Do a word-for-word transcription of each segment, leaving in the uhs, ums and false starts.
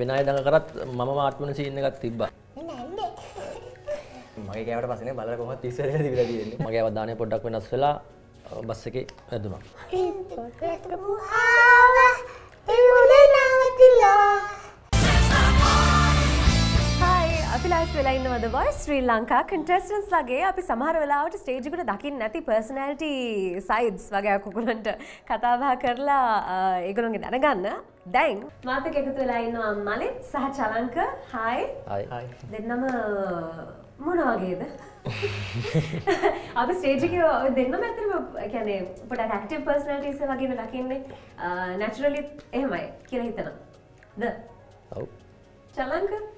වෙනයි දඟ කරත් මම මාට් වෙන සීන් එකක් තිබ්බා. මගේ කෑමට පස්සේ නේ බලලා කොහොමද තිස් වෙනිදා දිවිලා තියෙන්නේ. මගේ අවධානය පොඩ්ඩක් වෙනස් වෙලා බස් එකේ වැදුනා. The voice Sri Lanka contestants lage api samahara welawata stage ekata dakin nathi personality sides wage kukuranta katha baha karala eegonge danaganna dan math ekak ekathu wela innawa Malit saha Chalanka hi hi hi dennama mona wageda api stage ekak dennama atharama ekane podak active personalities wage ne dakinne naturally ehemai kiyala hitana da ow Chalanka මම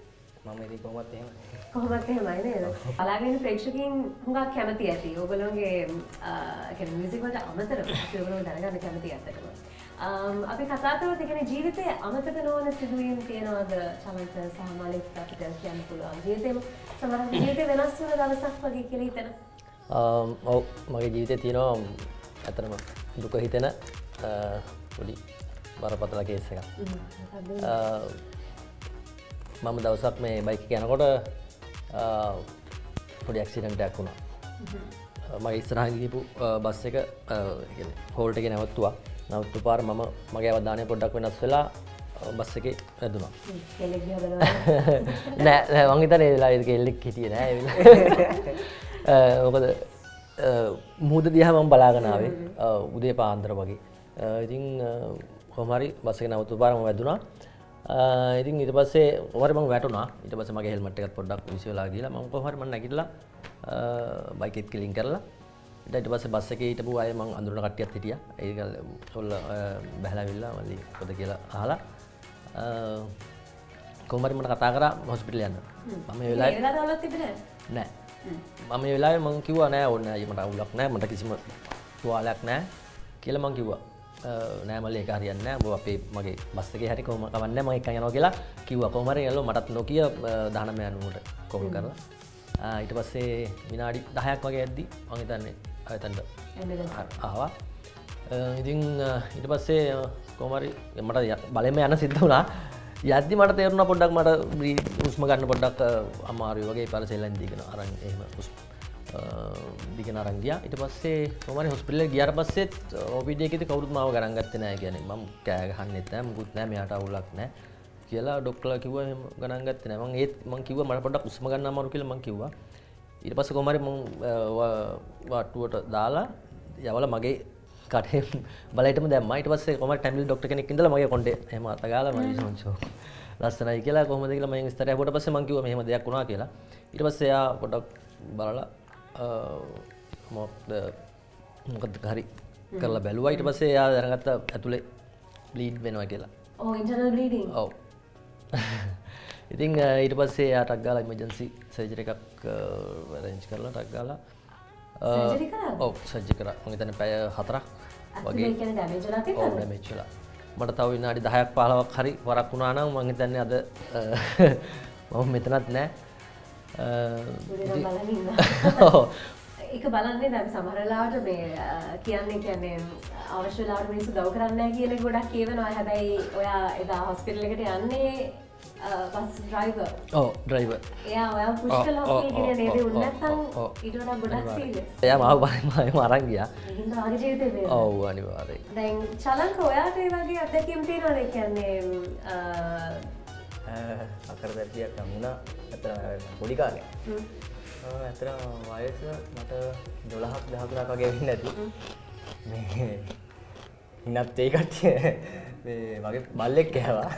ඉතින් කොහොමත් එහෙම කොහොමත් එහෙමයි නේද? බලාගෙන ප්‍රේක්ෂකයන් හුඟක් කැමති ඇති. ඔයගොල්ලෝගේ يعني මියුසික් වලට අමතරව අපි ඔයගොල්ලෝ දැනගන්න කැමති ඇත්තටම. අපි කතා කරොත් يعني ජීවිතයේ අමතක නොවන සිදුවීම් තියනවාද? සමහරවිට සාමාන්‍යයෙන් අපිට කියන්න පුළුවන්. ජීවිතේම සමහර ජීවිතේ වෙනස් වෙන දවසක් වගේ කියලා හිතන. ඔව් මගේ ජීවිතේ තියෙනවා ඇත්තටම දුක හිතෙන පොඩි බරපතල කේස් එකක්. මම දවසක් මේ බයික් එක යනකොට පොඩි ඇක්සිඩන්ට් එකක් වුණා. මගේ ඉස්සරහින් ගිහපු බස් එක يعني හෝල්ට් එකේ නැවතුණා. නැවතුණු පාර මම මගේ අවධානය පොඩ්ඩක් වෙනස් වෙලා බස් එකේ වැදුනා. කෙල්ලෙක් දිහා බලනවා. නෑ නෑ මං හිතන්නේ ඒ වෙලාවේ කෙල්ලෙක් හිටියේ නෑ ඒ වෙලාවේ. මොකද මුහුද දිහා මම බලාගෙන ආවේ උදේ පාන්දර වගේ. ඉතින් කොහොම හරි බස් එක නැවතුණු පාර මම වැදුනා. ඉතින් ඊට පස්සේ ඔවරි මම වැටුණා. ඊට පස්සේ මගේ හෙල්මට් එකත් පොඩ්ඩක් විශ් වෙලා ගිහලා මම කොහොම හරි මම නැගිටලා බයික් එකත් ක්ලීන් කරලා ඊට පස්සේ බස් එකේ හිටපු අය මම අඳුරන කට්ටියත් හිටියා. ඒක ඔල්ල බහලාවිලා මලි පොද කියලා අහලා කොහොම හරි මම කතා කරා හොස්පිටල් යන්න. මම මේ වෙලාවේ ඒ වෙලාවවලත් තිබුණේ නෑ. මම මේ වෙලාවේ මම කිව්වා නෑ ඕනේ අයියා මට අවුලක් නෑ මට කිසිම තුවාලයක් නෑ කියලා මම කිව්වා. නෑ මල්ලි ඒක හරියන්නේ නෑ. ඔබ අපේ මගේ බස් එකේ හැටි කොහොම කවන්නේ මම එක්කන් යනවා කියලා කිව්වා. කොහොම හරි යනවා මටත් නොකිය දහනම යනකොට කෝල් කරලා. ඊට පස්සේ විනාඩි දහයක් වගේ ඇද්දි මම හිතන්නේ ආයතනට ආවා. ඉතින් ඊට පස්සේ කොහොම හරි මට බලෙම යන සිද්ධ වුණා. යද්දි මට තේරුණා පොඩ්ඩක් මට හුස්ම ගන්න පොඩ්ඩක් අමාරුයි වගේ පරසෙල්ලෙන් දීගෙන අරන් එහෙම හුස්ම දිගන අරන් ගියා. ඊට පස්සේ කොහොම හරි හොස්පිටල් එකට ගියාට පස්සෙත් ඕ පී ඩී එකේදී කවුරුත් මාව ගණන් ගත්තේ නැහැ. කියන්නේ මම කෑ ගහන්නෙත් නැහැ මුකුත් නැහැ මෙයාට අවුලක් නැහැ කියලා ડોක්ටර්ලා කිව්වා. එහෙම ගණන් ගත්තේ නැහැ. මම ඒත් මම කිව්වා මට පොඩ්ඩක් හුස්ම ගන්න අමාරු කියලා මම කිව්වා. ඊට පස්සේ කොහොම හරි මම වාට්ටුවට දාලා යවලා මගේ කටේ බලයටම දැම්මා. ඊට පස්සේ කොහොම හරි ෆැමිලි ડોක්ටර් කෙනෙක් ඉඳලා මගේ කොණ්ඩේ එහෙම අත ගාලා මම විශ්වාසෝ ලස්සනයි කියලා කොහොමද කියලා මම ඉස්තර යවුවට පස්සේ මම කිව්වා මෙහෙම දෙයක් වුණා කියලා. ඊට පස්සේ එයා පොඩ්ඩක් බලලා මොකද මොකද හරි කරලා බැලුවා. ඊට පස්සේ එයා දැනගත්ත ඇතුලේ බ්ලීඩ් වෙනවා කියලා. ඔව් ඉන්ටර්නල් බ්ලීඩින්. ඔව්. ඉතින් ඊට පස්සේ එයා ටක් ගාලා ඉමර්ජන්සි සර්ජරි එකක් arrange කරලා ටක් ගාලා සර්ජරි කරා. ඔව් සර්ජරි කරා. මම හිතන්නේ පැය හතරක් වගේ. ඒ කියන්නේ ඩැමේජ් වෙලා තිබුණා. ඔව් ඩැමේජ් වෙලා. මට තව විනාඩි දහයක් පහළොවක් හරි වරක් වුණා නම් මම හිතන්නේ අද මම මෙතනත් නැහැ. ඒක බලන්නේ දැන් සමහර වෙලාවට මේ කියන්නේ කියන්නේ අවශ්‍ය වෙලාවට මිනිස්සු දව කරන්නේ නැහැ කියලා ගොඩක් කියනවා. හැබැයි ඔයා එදා හොස්පිටල් එකට යන්නේ බස් ඩ්‍රයිවර්. ඔව් ඩ්‍රයිවර්. එයා ඔයා පුෂ් කළා කියලා නේද? උන් නැත්තම් ඊට වඩා ගොඩක් සීරියස්. එයා මාව බලන්න අරන් ගියා. ඉතින් ආගේ ජීවිතේ වේ. ඔව් අනිවාර්යයෙන්. දැන් Chalanka ඔයාට ඒ වගේ අත්දැකීම් තියෙනවද? කියන්නේ අකරදැතියක් හමුණා අතන පොඩි කාලේ. හ්ම් අතන වයස මට දොළහක් දහතුනක් වගේ වෙන්න ඇති. මේ ඉන්නත් ඒ කට්ටිය මේ වගේ බල්ලෙක් කෑවා.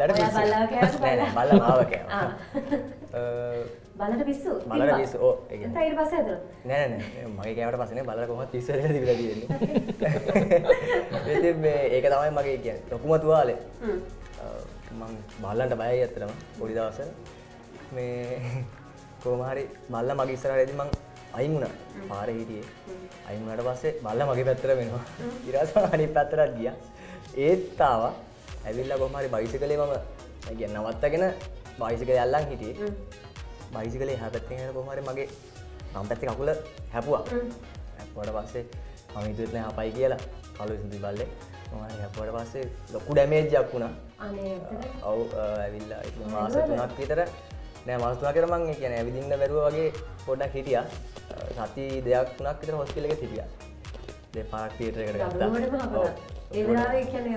බල්ලට පිස්සු. බල්ලා කෑවා බල්ලා. බල්ලා මාව කෑවා. අ බල්ලට පිස්සු. බල්ලට පිස්සු. ඔව් ඒ කියන්නේ. ඊට පස්සේ හදලා. නෑ නෑ නෑ මගේ කෑවට පස්සේ නේ බල්ලා කොහොමවත් පිස්සු දෙන්න තිබිලා තියෙන්නේ. ඉතින් මේ ඒක තමයි මගේ කියන්නේ ලොකුම තුවාලේ. හ්ම් මම බල්ලන්ට බයයි අතරම පොඩි දවසක. මේ කොහොම හරි බල්ලා මගේ ඉස්සරහට එදී මං අයින් වුණා. පාරේ හිටියේ. අයින් වුණාට පස්සේ බල්ලා මගේ පැත්තට වෙනවා. ඊට පස්සේ අනිත් පැත්තට ගියා. ඒත් ආවා. ඇවිල්ලා කොහොම හරි බයිසිකලේ මම يعني නවත්තගෙන බයිසිකලේ අල්ලන් හිටියේ. බයිසිකලේ එහා පැත්තෙන් යන කොහොම හරි මගේ මං පැත්තේ කකුල හැපුවා. හැපුවාට පස්සේ මම හිතුවේ නැහැ අපයි කියලා. කළු සිඳි බල්ලේ අපවට පස්සේ ලොකු ඩැමේජ් එකක් වුණා. අනේ ඇත්තටම. ඔව් ඇවිල්ලා ඒක මාස තුනක් විතර නෑ මාස තුනක් විතර මම ඒ කියන්නේ ඇවිදින්න බැරුවා වගේ පොඩ්ඩක් හිටියා. සති දෙකක් තුනක් විතර හොස්පිටල් එකේ හිටියා. දෙපාරක් තියටර් එකට ගත්තා. ඒ වෙලාවේ කියන්නේ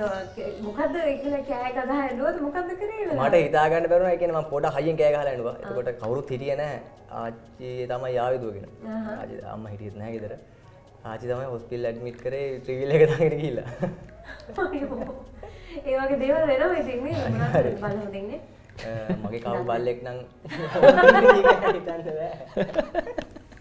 මොකද්ද කියලා කෑ ගහලා ඇඬුවද මොකද්ද කරේ කියලා. මට හිතා ගන්න බැරුණා. ඒ කියන්නේ මම පොඩ්ඩක් හයියෙන් කෑ ගහලා ඇඬුවා. එතකොට කවුරුත් හිටියේ නෑ. ආච්චි තමයි ආවේ දුවගෙන. ආච්චි අම්මා හිටියෙත් නෑ ගෙදර. ආච්චි තමයි හොස්පිටල් ඇඩ්මිට් කරේ ට්‍රිවිල් එක දාගෙන ගිහිල්ලා. ඒ වගේ දේවල් වෙනවා ඉතින් නේ මොනවද බලන්න දෙන්නේ මගේ කවු බල්ලෙක් නම් හිතන්න බෑ හරි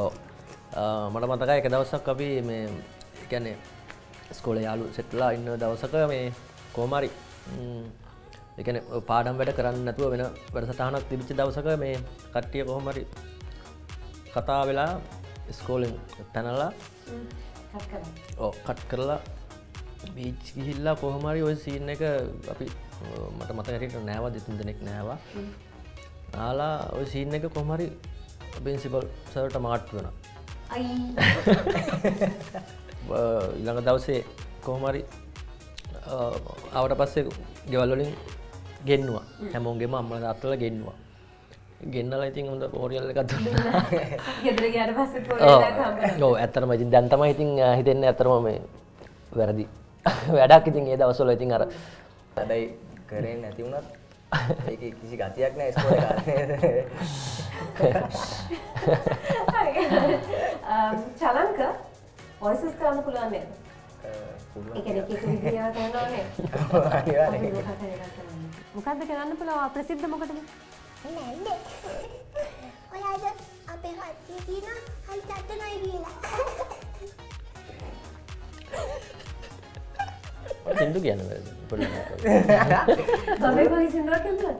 ඔව් මට මතකයි එක දවසක් අපි මේ කියන්නේ ඉස්කෝලේ යාළු සෙට්ලා ඉන්න දවසක මේ කොමාරි ඒ කියන්නේ පාඩම් වැඩ කරන්නේ නැතුව වෙන වැඩසටහනක් තිබිච්ච දවසක මේ කට්ටිය කොහොමරි කතා වෙලා ඉස්කෝලෙන් පැනලා කට් කරා ඔව් කට් කරලා බීච් ගිහිල්ලා කොහොම හරි ওই සීන් එක අපි මට මතක හිටින්න නෑවා දෙතුන් දිනක් නෑවා. ආලා ওই සීන් එක කොහොම හරි ප්‍රින්සිපල් සර්ට මාට් වුණා. අයියි. ඊළඟ දවසේ කොහොම හරි ආවට පස්සේ ගෙවල් වලින් ගෙන්නුවා. හැමෝගෙම අම්මලා තාත්තලා ගෙන්නුවා. ගෙන්නලා ඉතින් හොඳ ඕරියල් එකක් දුන්නා. ගෙදර ගියාට පස්සේ ඕරියල් එකක් හම්බුණා. ඔව් ඇත්තටම ඉතින් දැන් තමයි ඉතින් හිතෙන්නේ ඇත්තටම මේ වැරදි වැඩක් ඉතින් ඒ දවස්වල ඉතින් අර වැඩයි කරේ නැති වුණත් ඒක කිසි ගතියක් නැහැ ඉස්කෝලේ කාලේ. හරි. අම් චලංක වොයිසස් කරන්න පුළුවන් නේද? ඒ කියන්නේ කිසි විදියක් කරනවා නේද? අනිවාර්යයෙන්. මොකද්ද කරන්න පුළුවන් ප්‍රසිද්ධ මොකටද? නෑ ඔයාලා අපේ හත්ති දින හරි සැතනයි කියලා. Sindu kiyanne bada. Babe koi sindu kiyanne?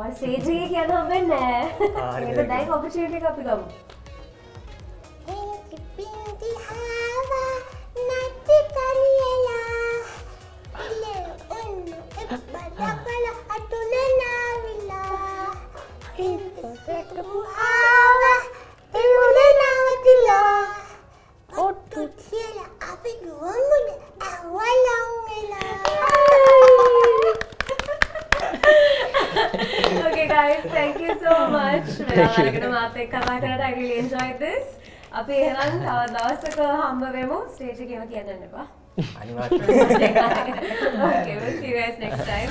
ඔය ස්ටේජ් එකේ කියන්න හම්බෙන්නේ නැහැ. ඒක දැන් ඔපචියුනිටි එක අපි ගමු. I really enjoyed this. අපි එහෙනම් තව දවසක හම්බ වෙමු ස්ටේජ් එකේම කියන්න එපා. අනිවාර්යයෙන්ම. Okay, we'll see you guys next time.